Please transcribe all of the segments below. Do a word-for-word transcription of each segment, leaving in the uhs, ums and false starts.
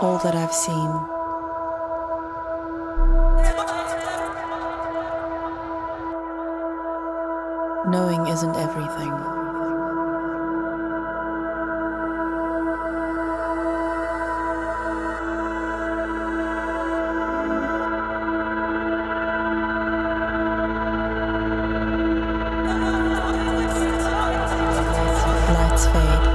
all that I've seen. Knowing isn't everything. Lights fade.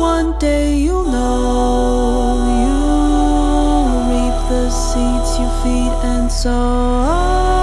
One day you'll know, you'll reap the seeds you feed and sow.